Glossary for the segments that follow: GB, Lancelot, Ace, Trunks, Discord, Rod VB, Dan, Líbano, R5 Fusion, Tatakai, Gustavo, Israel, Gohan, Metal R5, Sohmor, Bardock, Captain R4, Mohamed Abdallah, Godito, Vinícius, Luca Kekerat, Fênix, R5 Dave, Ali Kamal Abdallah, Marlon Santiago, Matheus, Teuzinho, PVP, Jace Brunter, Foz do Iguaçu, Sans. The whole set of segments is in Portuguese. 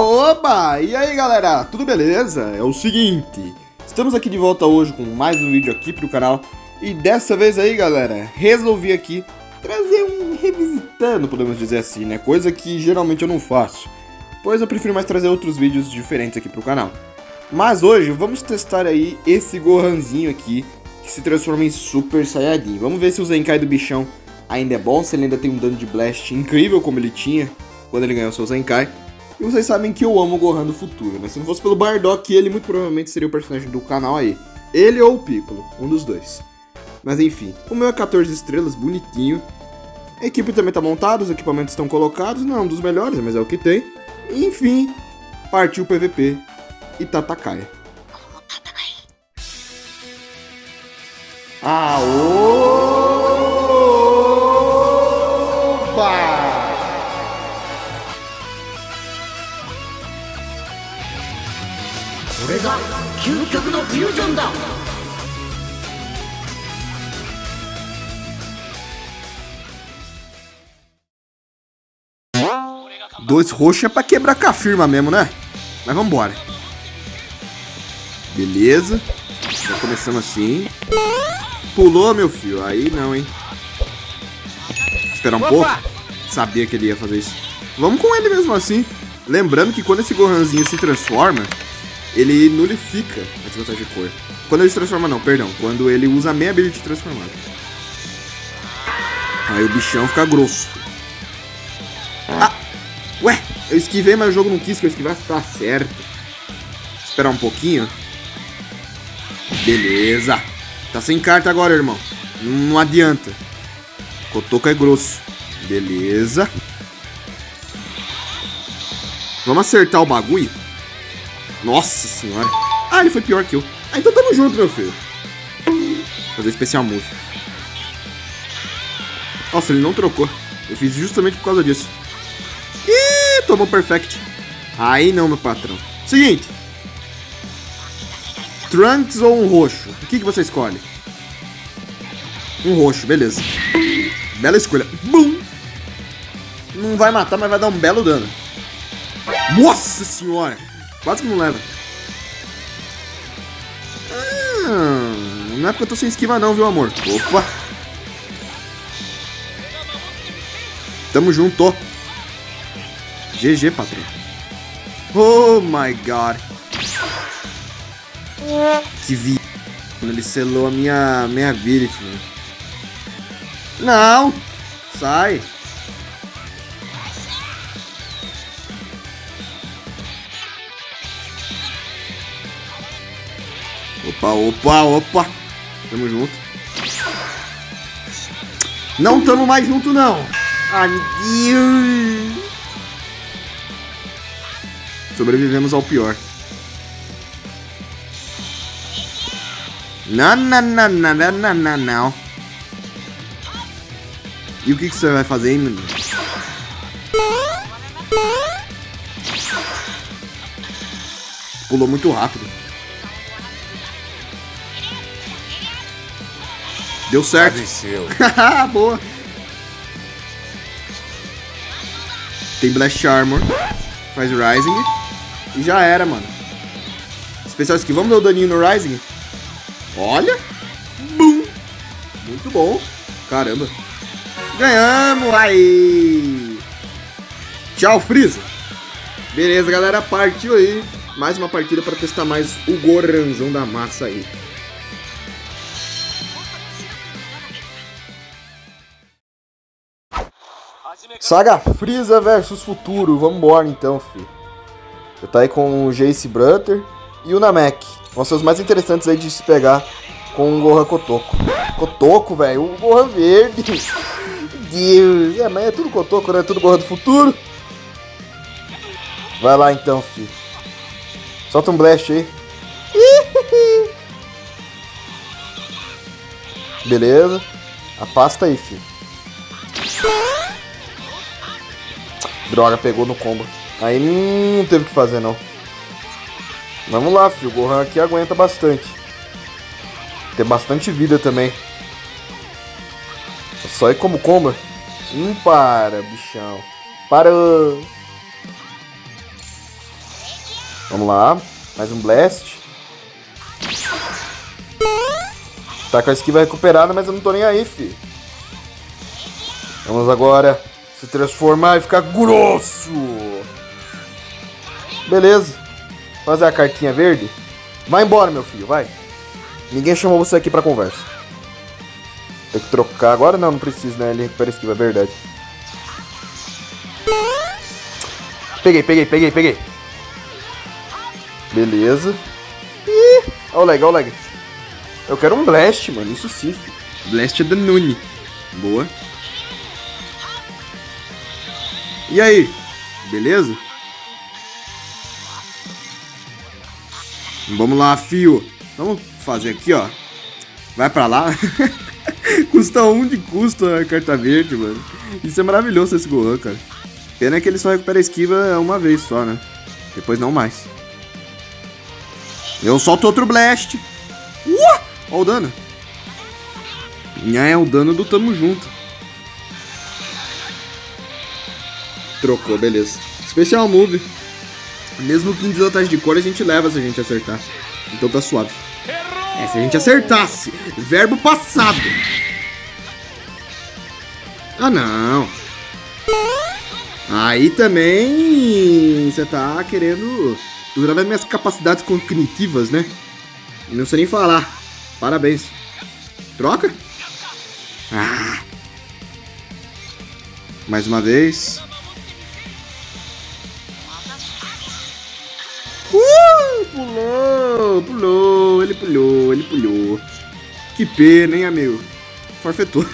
Oba! E aí galera, tudo beleza? É o seguinte, estamos aqui de volta hoje com mais um vídeo aqui pro canal. E dessa vez aí galera, resolvi aqui trazer um revisitando, podemos dizer assim, né? Coisa que geralmente eu não faço, pois eu prefiro mais trazer outros vídeos diferentes aqui pro canal. Mas hoje vamos testar aí esse Gohanzinho aqui, que se transforma em Super Saiyajin. Vamos ver se o Zenkai do bichão ainda é bom, se ele ainda tem um dano de Blast incrível como ele tinha quando ele ganhou seu Zenkai. E vocês sabem que eu amo o Gohan do futuro, né? Se não fosse pelo Bardock, ele muito provavelmente seria o personagem do canal aí. Ele ou o Piccolo, um dos dois. Mas enfim, o meu é 14 estrelas, bonitinho. A equipe também tá montada, os equipamentos estão colocados. Não é um dos melhores, mas é o que tem. Enfim, partiu o PVP e Tatakai. Opa! Dois roxos é pra quebrar com a firma mesmo, né? Mas vambora. Beleza. Já começamos assim. Pulou, meu filho. Aí não, hein? Esperar um pouco. Sabia que ele ia fazer isso. Vamos com ele mesmo assim. Lembrando que quando esse Gohanzinho se transforma, ele nulifica a desvantagem de cor. Quando ele se transforma não, perdão. Quando ele usa a meia habilidade transformada. Aí o bichão fica grosso. Ah! Ué! Eu esquivei, mas o jogo não quis que eu esquivasse. Tá certo. Esperar um pouquinho. Beleza. Tá sem carta agora, irmão. Não adianta. Cotoco é grosso. Beleza. Vamos acertar o bagulho? Nossa senhora. Ah, ele foi pior que eu. Ah, então tamo junto, meu filho. Fazer especial move. Nossa, ele não trocou. Eu fiz justamente por causa disso. Ih, tomou perfect. Aí não, meu patrão. Seguinte. Trunks ou um roxo? O que você escolhe? Um roxo, beleza. Bela escolha. Bum! Não vai matar, mas vai dar um belo dano. Nossa senhora! Quase que não leva. Não é porque eu tô sem esquiva não, viu, amor? Opa! Tamo junto! GG, patrão. Oh, my God! Que vi... Ele selou a minha ability, mano. Não! Sai! Opa, opa, opa. Tamo junto. Não tamo mais junto, não. Ai, sobrevivemos ao pior. Não, não, não, não, não, não, não. E o que você vai fazer, hein, menino? Pulou muito rápido. Deu certo. Boa. Tem Blast Armor. Faz Rising. E já era, mano. Especial que vamos dar o daninho no Rising. Olha. Bum. Muito bom. Caramba. Ganhamos. Aí. Tchau, Freeza. Beleza, galera. Partiu aí. Mais uma partida para testar mais o Gohanzão da massa aí. Saga Freeza versus Futuro, vambora então, filho. Eu tá aí com o Jace Brunter e o Namek. Vão ser os mais interessantes aí de se pegar com o Gohan Cotoco. Cotoco, velho, o Gohan verde. Deus, é, mas é tudo Cotoco, né? É tudo Gohan do futuro. Vai lá então, filho. Solta um blast aí. Beleza. Afasta aí, filho. Droga, pegou no combo. Aí não teve o que fazer, não. Vamos lá, filho. O Gohan aqui aguenta bastante. Tem bastante vida também. É só ir como comba. Para, bichão. Parou. Vamos lá. Mais um Blast. Tá com a esquiva recuperada, mas eu não tô nem aí, fi. Vamos agora se transformar e ficar grosso. Beleza. Fazer a cartinha verde. Vai embora, meu filho, vai. Ninguém chamou você aqui pra conversa. Tem que trocar agora? Não, não precisa, né? Ele recupera a esquiva, é verdade. Peguei. Beleza. Ih, olha o lag, olha o lag. Eu quero um Blast, mano, isso sim. Blast é da Nune. Boa. E aí? Beleza? Vamos lá, fio. Vamos fazer aqui, ó. Vai pra lá. Custa 1 de custo a carta verde, mano. Isso é maravilhoso esse Gohan, cara. Pena é que ele só recupera a esquiva uma vez só, né? Depois não mais. Eu solto outro Blast. Olha o dano. É o dano do tamo junto. Trocou, beleza. Especial move. Mesmo que em desvantagem de cor a gente leva se a gente acertar. Então tá suave. É, se a gente acertasse. Verbo passado. Ah, não. Aí também você tá querendo usar das minhas capacidades cognitivas, né? Não sei nem falar. Parabéns. Troca? Ah. Mais uma vez. Pulou. Que pena, hein, amigo? Forfetou.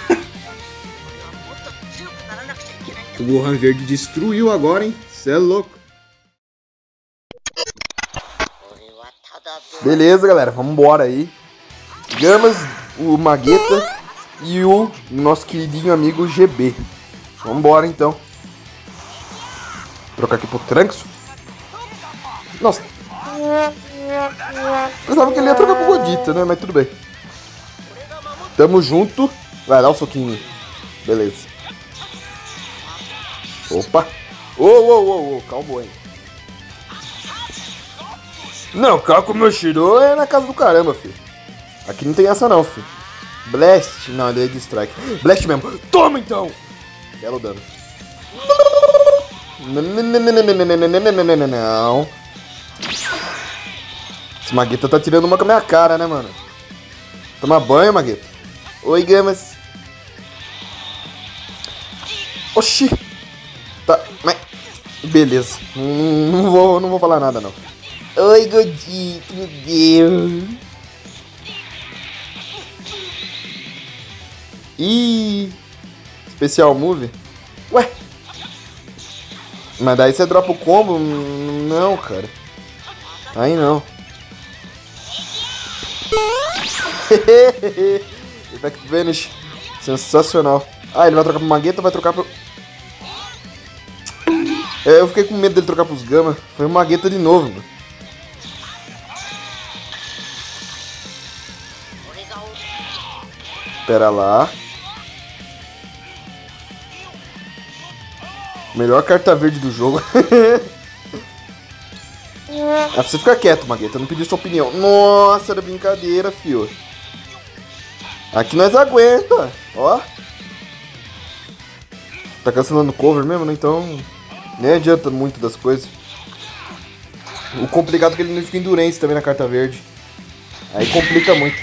O Gohan verde destruiu agora, hein? Cê é louco. Beleza, galera. Vamos embora aí. Gamas, o Magueta e o nosso queridinho amigo GB. Vambora então. Trocar aqui pro Trunks. Nossa. Pensava que ele ia trocar pro Godito, né? Mas tudo bem. Tamo junto. Vai, dá um soquinho. Beleza. Opa. Calma aí. Não, Kako meu Shiro é na casa do caramba, filho. Aqui não tem essa não, filho. Blast. Não, ele é de strike. Blast mesmo. Toma então! Belo dano. Não. Esse Magueta tá tirando uma com a minha cara, né, mano? Toma banho, Magueta. Oi, Gamas. Oxi. Tá, mas... Beleza. Não vou falar nada, não. Oi, Godito, meu Deus. Ih, especial move? Ué, mas daí você dropa o combo? Não, cara. Aí não. Back to Vanish. Sensacional. Ah, ele vai trocar pro Magueta ou vai trocar pro... Eu fiquei com medo dele trocar pros Gama. Foi o Magueta de novo, mano. Pera lá. Melhor carta verde do jogo. Ah, você fica quieto, Magueta. Não pediu sua opinião. Nossa, era brincadeira, fio. Aqui nós aguenta. Ó. Tá cancelando o cover mesmo, né? Então... Nem adianta muito das coisas. O complicado é que ele não fica endurance também na carta verde. Aí complica muito.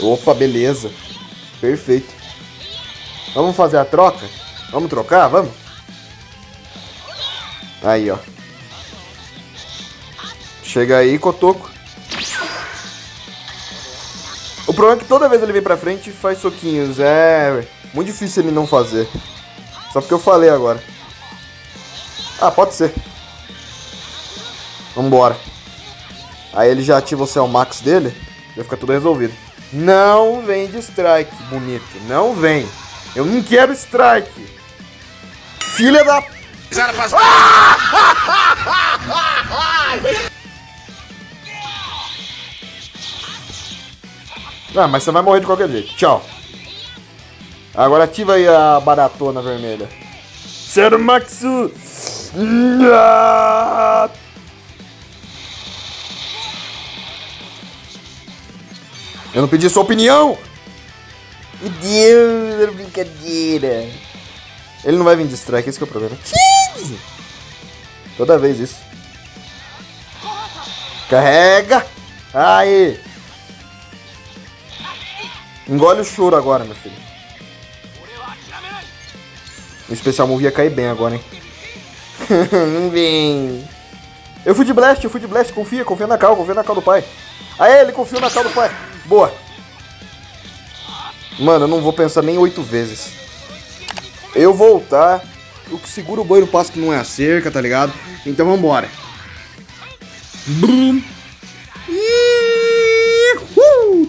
Opa, beleza. Perfeito. Vamos fazer a troca? Vamos trocar? Vamos? Aí, ó. Chega aí, Cotoco. O problema é que toda vez ele vem pra frente e faz soquinhos. É... Muito difícil ele não fazer. Só porque eu falei agora. Ah, pode ser. Vambora. Aí ele já ativa o Cell Max dele. Já fica tudo resolvido. Não vem de strike, bonito. Não vem. Eu não quero strike. Filha da... Ah, mas você vai morrer de qualquer jeito. Tchau. Agora ativa aí a baratona vermelha. Cell Max. Eu não pedi sua opinião! Meu Deus, era brincadeira. Ele não vai vir de strike, esse que é o problema. Toda vez isso. Carrega! Aí! Engole o choro agora, meu filho. O especial move ia cair bem agora, hein? Não vem. Eu fui de blast. Confia na cal, confia na cal do pai. Aê, ele confiou na cal do pai. Boa. Mano, eu não vou pensar nem 8 vezes. Eu voltar. O que segura o boi no passo que não é a cerca, tá ligado? Então vambora. Brum.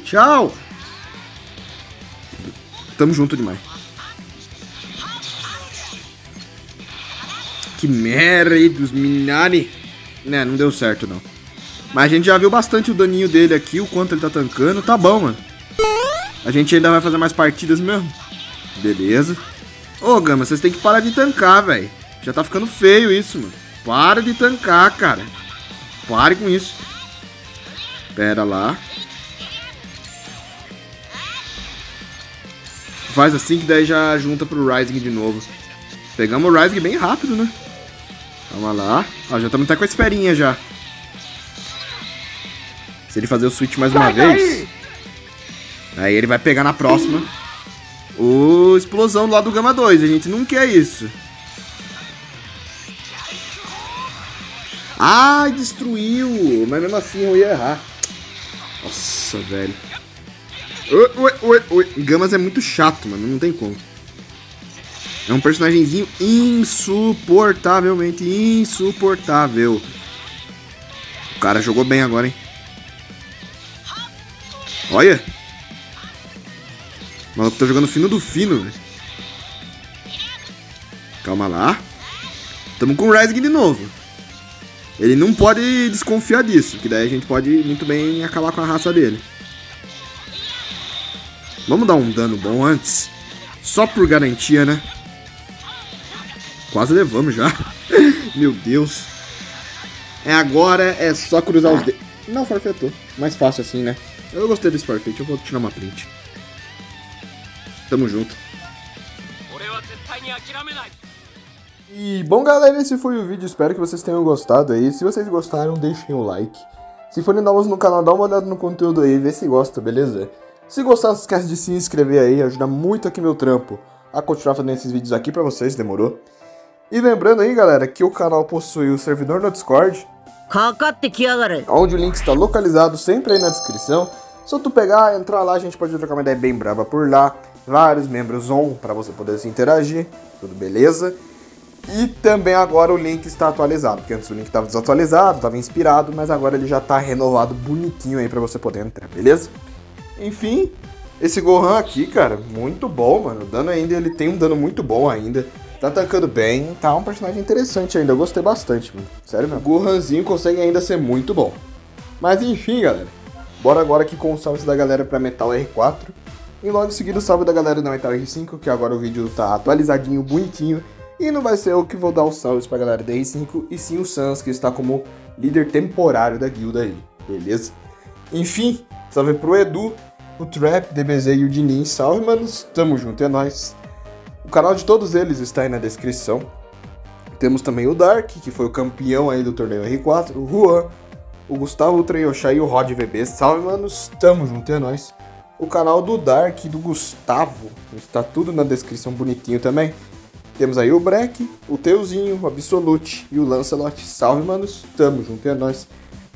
Tchau. Tamo junto demais. Que merda aí dos Minari. Né, não deu certo não. Mas a gente já viu bastante o daninho dele aqui, o quanto ele tá tancando. Tá bom, mano. A gente ainda vai fazer mais partidas mesmo. Beleza. Ô, Gama, vocês têm que parar de tancar, velho. Já tá ficando feio isso, mano. Para de tancar, cara. Pare com isso. Pera lá. Faz assim que daí já junta pro Rising de novo. Pegamos o Rising bem rápido, né? Calma lá. Ó, já estamos até com a esperinha já. Se ele fazer o switch mais uma vez... Aí ele vai pegar na próxima. O explosão do lado do Gama 2. A gente não quer isso. Ai, destruiu. Mas mesmo assim eu ia errar. Nossa, velho. Gamas é muito chato, mano. Não tem como. É um personagemzinho insuportavelmente insuportável. O cara jogou bem agora, hein? Olha. O maluco tá jogando fino do fino, velho. Calma lá. Tamo com o Rising de novo. Ele não pode desconfiar disso, que daí a gente pode muito bem acabar com a raça dele. Vamos dar um dano bom antes. Só por garantia, né? Quase levamos já. Meu Deus. É agora, é só cruzar os dedos. Não, forfeitou. Mais fácil assim, né? Eu gostei desse forfeit, eu vou tirar uma print. Tamo junto. E bom, galera, esse foi o vídeo. Espero que vocês tenham gostado aí. Se vocês gostaram, deixem o like. Se forem novos no canal, dá uma olhada no conteúdo aí, vê se gosta, beleza? Se gostar, não esquece de se inscrever aí. Ajuda muito aqui meu trampo a continuar fazendo esses vídeos aqui pra vocês, demorou? E lembrando aí, galera, que o canal possui o servidor no Discord, onde o link está localizado sempre aí na descrição. Só tu pegar, entrar lá, a gente pode trocar uma ideia bem brava por lá. Vários membros on pra você poder se interagir. Tudo beleza? E também agora o link está atualizado, porque antes o link estava desatualizado, estava inspirado, mas agora ele já está renovado bonitinho aí pra você poder entrar, beleza? Enfim, esse Gohan aqui, cara, muito bom, mano. O dano ainda, ele tem um dano muito bom ainda. Tá atacando bem, tá um personagem interessante ainda. Eu gostei bastante, mano. Sério mesmo. O Gohanzinho consegue ainda ser muito bom. Mas enfim, galera. Bora agora aqui com o salve da galera pra Metal R4. E logo em seguida o salve da galera da Metal R5, que agora o vídeo tá atualizadinho, bonitinho. E não vai ser eu que vou dar os salves pra galera da R5, e sim o Sans, que está como líder temporário da guilda aí, beleza? Enfim, salve pro Edu, o Trap, DBZ e o Dinin. Salve, manos. Tamo junto, é nóis. O canal de todos eles está aí na descrição. Temos também o Dark, que foi o campeão aí do torneio R4, o Juan, o Gustavo, o Treioxá e o Rod VB. Salve, manos. Tamo junto, é nóis. O canal do Dark e do Gustavo está tudo na descrição bonitinho também. Temos aí o Black, o Teuzinho, o Absolute e o Lancelot. Salve, manos. Tamo junto, é nóis.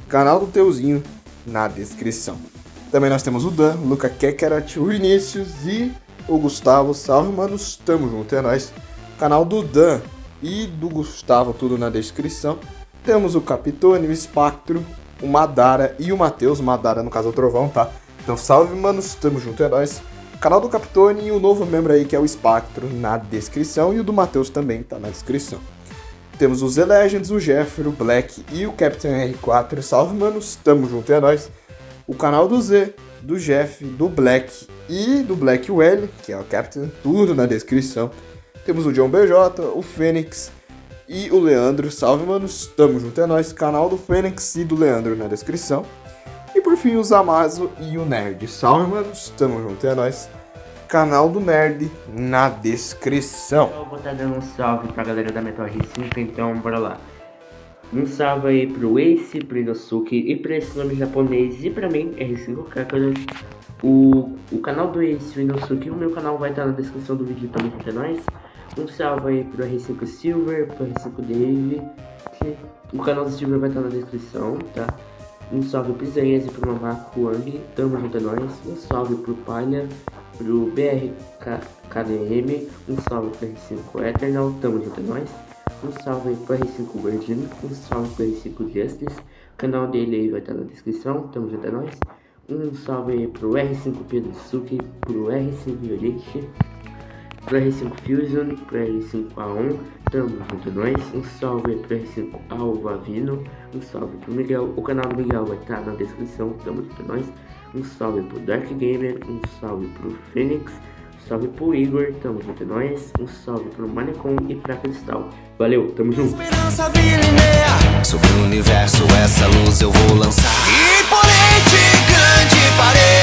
Canal do Teuzinho na descrição. Também nós temos o Dan, o Luca Kekerat, o Vinícius e o Gustavo. Salve, manos. Tamo junto, é nóis. Canal do Dan e do Gustavo, tudo na descrição. Temos o Capitone, o Espectro, o Madara e o Matheus. Madara, no caso, é o Trovão, tá? Então, salve, manos. Tamo junto, é nóis. Canal do Capitone e o novo membro aí, que é o Espectro, na descrição. E o do Matheus também tá na descrição. Temos os The Legends, o Jeffer, o Black e o Captain R4. Salve, manos. Tamo junto, é nóis. O canal do Z, do Jeff, do Black e do Black Well, que é o Captain, tudo na descrição. Temos o John BJ, o Fênix e o Leandro. Salve, manos, tamo junto, é nóis. Canal do Fênix e do Leandro na descrição. E por fim, o Zamazo e o Nerd. Salve, manos, tamo junto, é nóis. Canal do Nerd na descrição. Eu vou estar dando um salve pra galera da Metal R5, então bora lá. Um salve aí pro Ace, pro Inosuke e pra esse nome japonês e pra mim, R5K, o canal do Ace, o Inosuke e o meu canal vai estar na descrição do vídeo também pra nós. Um salve aí pro R5 Silver, pro R5 Dave, o canal do Silver vai estar na descrição, tá? Um salve pro Zanhese e pro Mamaco Andy, tamo junto a nós. Um salve pro Palha, pro BRKDM, um salve pro R5 Eternal, tamo junto a nós. Um salve aí pro R5 Virgin, um salve pro R5 Justice, o canal dele aí vai estar na descrição, tamo junto a nós. Um salve aí pro R5 Pedro Suki, pro R5 Violet, pro R5 Fusion, pro R5 A1, tamo junto a nós. Um salve aí pro R5 Alvavino, um salve pro Miguel, o canal do Miguel vai estar na descrição, tamo junto a nós. Um salve pro Dark Gamer, um salve pro Fênix, um salve pro Igor, tamo junto a nós. Um salve pro Manecon e pra Cristal, valeu, tamo junto. Esperança vilineia, sobre o universo essa luz eu vou lançar. Imponente, grande parede.